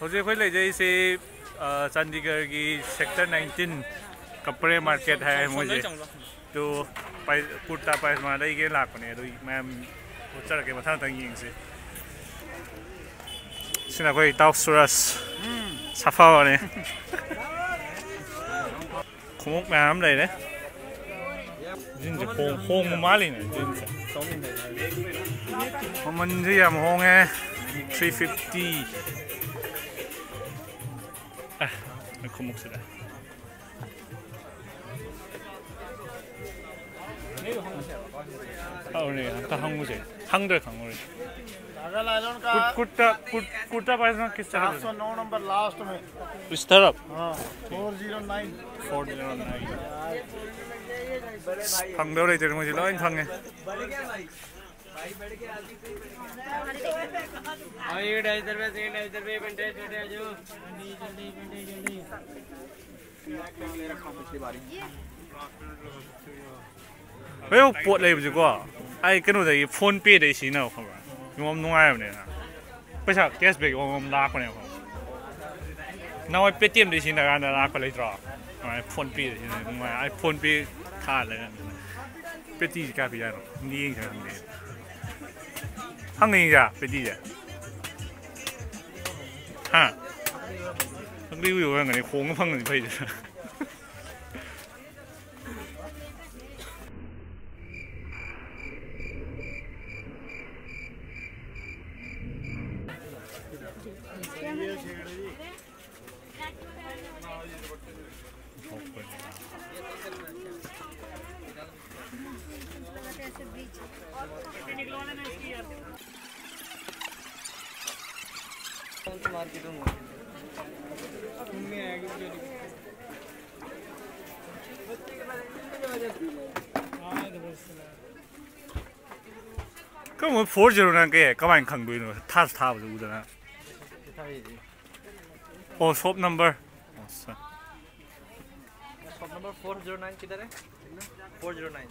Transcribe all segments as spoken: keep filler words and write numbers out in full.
Hoje koi le jai se Chandigarh ki sector nineteen Kapare Market hai mujhe to kurta pajama le ke lakne to mai char ke matha tang ying se sina koi tauk suras safa ne khumuk nam le ne jin je khong khong mali ne jin common ji am hong hai three fifty. Ah, nu kom också där. Ah, nej, ta hangmuze. Hangdre hangmure. लालन का कुट्टा कुट्टा पाइसन किस तरह है? eight oh nine number last में. इस तरफ? हां. four oh nine. हंगबे रे मुझे लाइन हंगे. आइए ढाई सौ रुपये सेकंड ढाई सौ रुपये बंटे छोटे जो जल्दी जल्दी बंटे जल्दी ले रखा पिछली बारी वे वो पोट ले बजे को आई कनो दे फोन पे दे सी ना खबर हम नुआ है ने पैसा कैशबैक हम ला को ने ना वो पेटीएम दे सी ना ना ला को ले ड्रा आई फोन पे दे सी ना आई फोन पे था ले पेटी का भी यार नी है hanging ya pedi ya ha ngli wi wo ngani khong phang ni phei de 그럼 four zero라는 게 가만히 간 거예요. 타서 타 가지고 오잖아. 어, 숍 넘버. 숍 넘버 four oh nine किधर है? four oh nine.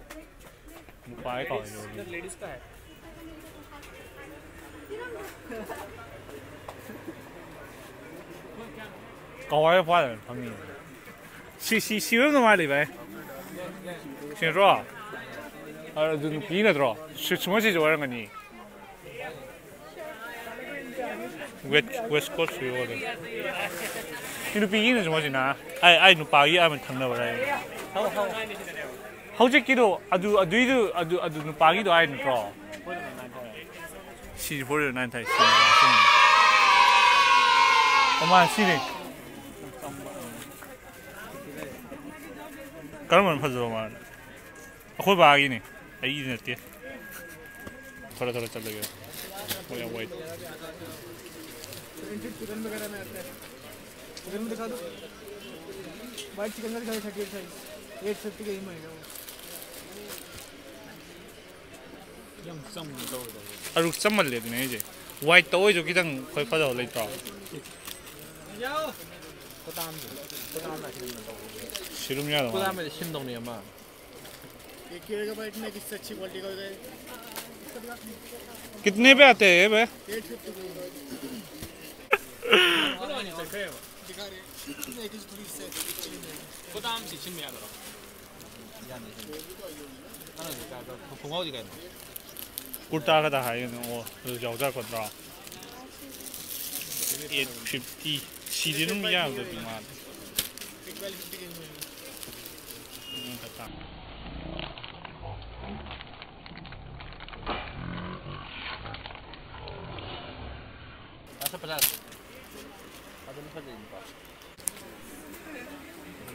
पाए का है लेडीज का है कवाय फादर हम ही सी सी सी वे नो वाली भाई सिन रो और जो पी ना रो सिच मचे जो रंग नहीं वेट वेस्ट कोस्ट से और इन पी इन जो मचे ना आई आई नु पाई आई में ठंडा वाला हाउ हाउ ꯍꯧꯖꯤꯛꯀꯤꯗꯣ ꯑꯗꯨ ꯑꯗꯨꯏꯗꯨ ꯑꯗꯨ ꯑꯗꯨ ꯅꯨꯄꯥꯒꯤꯗꯣ ꯍꯥꯏ ꯅꯠꯇ꯭ꯔꯣ ꯁꯤ four oh nine ꯊꯥꯏ ꯁꯤ ꯑꯃ ꯁꯤꯅꯦ ꯀꯔꯝꯕꯅ ꯐꯖꯕ ꯃꯥꯜꯂꯦ ꯑꯩꯈꯣꯏ ꯕꯥꯒꯤꯅꯦ ꯑꯩꯒꯤ ꯅꯠꯇꯦ ꯈꯔ ꯈꯔ ꯆꯠꯂꯒꯦ ꯃꯣꯏ ꯑꯋꯥꯏ बाइक चिकन का दिखा दो eight fifty का ही महंगा है यम सम दो अरु सम ले ने जे वाइट तो जो कि तंग कोई फादा ले तो जाओ गोदाम गोदाम में सिलम यार गोदाम में सिम दो ने अम्मा एक किलो का बाइक में किससे अच्छी क्वालिटी का होता है कितने पे आते हैं बे eight fifty दिखा रहे हैं एक थोड़ी से गोदाम से चिन में आ रहा है ना दिखा दो फुंगाओ दिखा दो कुर्ता का था है वो ज्यादा कतरा eight fifty सीधे में यार तो बीमार ऐसा पता अदन कर दे इनका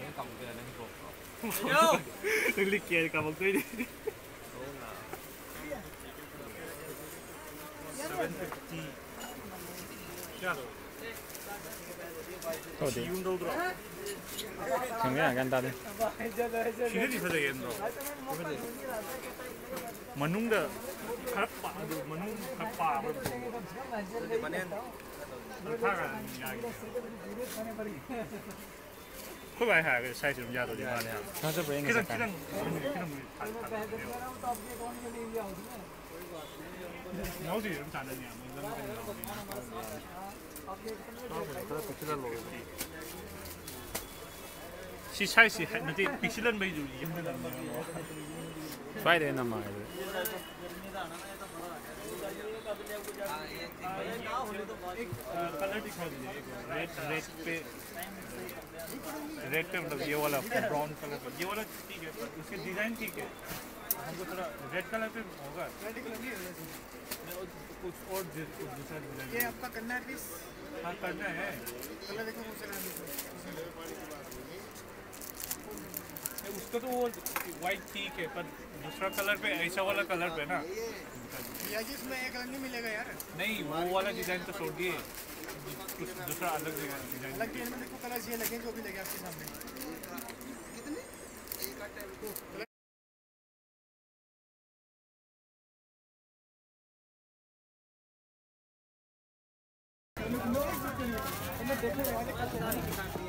ये काम कर रहे हैं को यो लग के काम कर दे seven fifty 간다네. 시리즈 되게 힘들어. 만웅다 가빠, 만웅 가빠. 만엔 파가 이야기. 그거야 그 사이즈 좀 야도 되게 많아요. 가서 브레인. 그냥 그냥 그냥 나오지 이런 자네냐. She says she had not been excellent by you. Friday, no matter. Red, red, red, red, red, brown color. You want to design ticket. Red color होगा कुछ और दूसरा ये आपका करना है प्लीज हाँ करना है कलर देखो मुझसे ना उसका तो वो व्हाइट ठीक है पर दूसरा कलर पे ऐसा वाला कलर पे ना यार जिसमें एक रंग नहीं मिलेगा यार नहीं वो वाला डिजाइन तो छोड़ दिए दूसरा अलग डिजाइन अलग डिजाइन में देखो कलर ये लगे जो भी लगे आपके सामने कितने एक आठ टाइम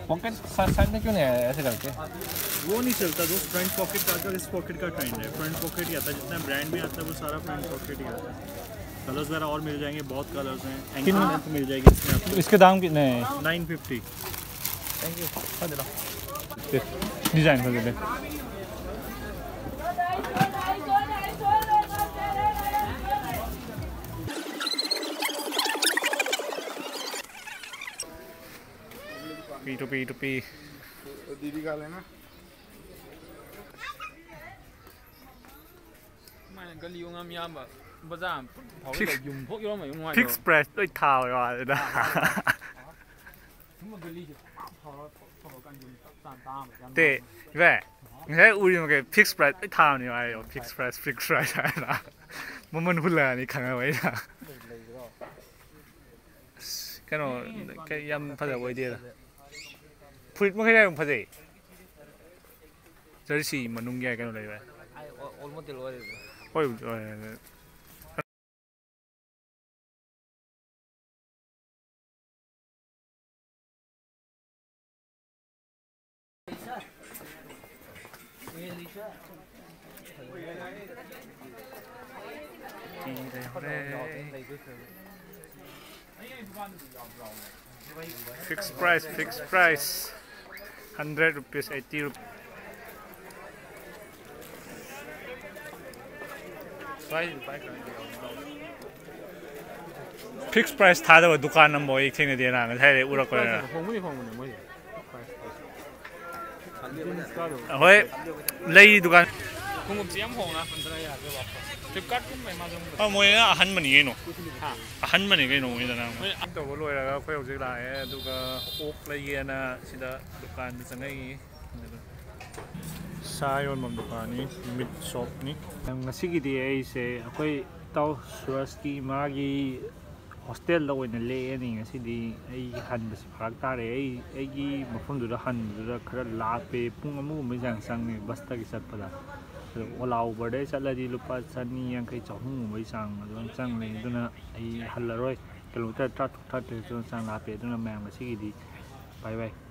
पॉकेट साइड में क्यों नहीं आया ऐसे करके वो नहीं चलता जो फ्रंट पॉकेट का आजकल इस पॉकेट का ट्रेंड है फ्रंट पॉकेट ही आता है जितना ब्रांड भी आता है वो सारा फ्रंट पॉकेट ही आता है कलर्स वगैरह और मिल जाएंगे बहुत कलर्स हैं एंगल में तो मिल जाएगी इसमें आपको इसके दाम कितने हैं नाइन फिफ्टी थैंक यू हाँ दिला डिज़ाइन कर देते P two P two P दीदी का लेना मैंने गलियों में यहाँ पर बाजार भाव यूं भोग यूं में यूं वाले फिक्स प्राइस तो इतना वाला ना तुम गली जो भाव भाव का यूं सांता ते वे ये उरी में के फिक्स प्राइस इतना नहीं वाले यो फिक्स प्राइस फिक्स प्राइस है ना मम्मन हुला नहीं खाने वाले ना क्या नो क्या यम पता वही दिया Put more than for day. There's see Manunga. I almost always. Fixed price, fixed price. Hundred rupees, eighty rupees. Fixed price. That was the shop number. I think they are not. They are not going to. Hey, lady, the shop. Oh, my! A hundred money, no. A hundred money, no. We don't know. The whole way, I go to the shop. The oak, the yen, the shop. This is Sayon Mamdukani, mid shop. I'm sitting here. Say, I go to Surasti Magi hostel. Low in the lane. I see the I hand the parkar. I I give my phone to the hand. The car lappe. Pungamu, me jang sang. Basta kisat pada. Walau berdaya salah di lupa sani yang kaya cahung bersang, tuan sang ni tu na halal roy. Kalau kita tak tak tu tuan sang lapik tu na memang masih di, bye bye.